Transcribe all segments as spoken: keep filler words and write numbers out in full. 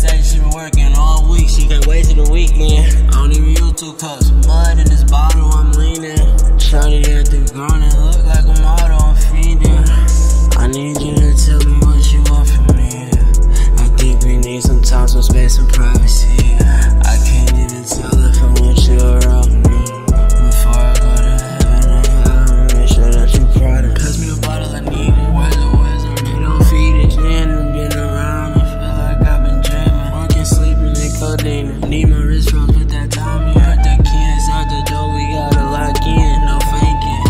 said she been working all week, she can't wait till the weekend. I don't even use two cups of mud in this bottle, I'm leaning. Shawty there through grown and look like a model, I'm fiending. I need you to tell me what you want from me. I think we need some time, some space, some privacy. I can't even tell if I want you around me. Before I go to heaven, I gotta make sure that you proud of me. Pass me a bottle, I need it. Where's the wisdom? They don't feed it. I've been around, I feel like I've been dreaming. Working, sleeping, and codeine. Need my wristwatch, put that time in. Heard the kids out the door, we gotta lock in. No faking.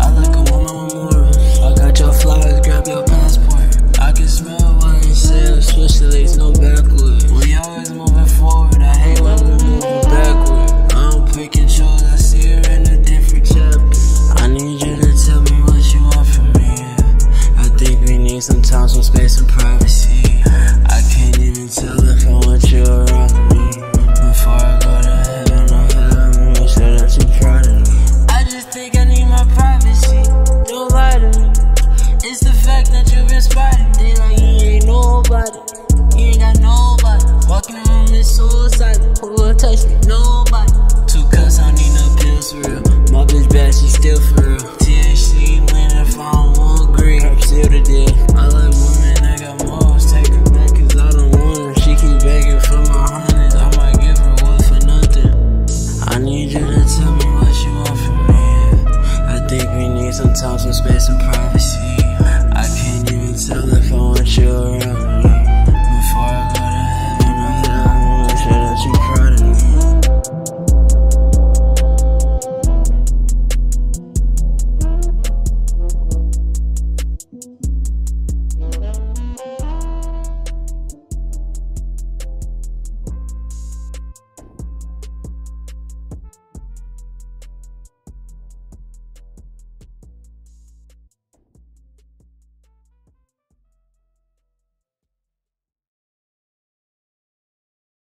I like a woman with morals. I got your flowers, grab your passport. I can smell why you sail, switch the legs, no backwards. We always moving forward. I hate when we moving backward. I don't pick and choose. I see her in a different chapter. I need you to tell me what you want from me. I think we need some time, some space, some privacy. I can't even tell if I want you around me. Before I go to heaven, I gotta make sure that you're proud of me. I just think I need my privacy. Don't lie to me. It's the fact that you've been spotting. They like you ain't nobody. You ain't got nobody. Walking around this suicide. Who will touch me? Nobody.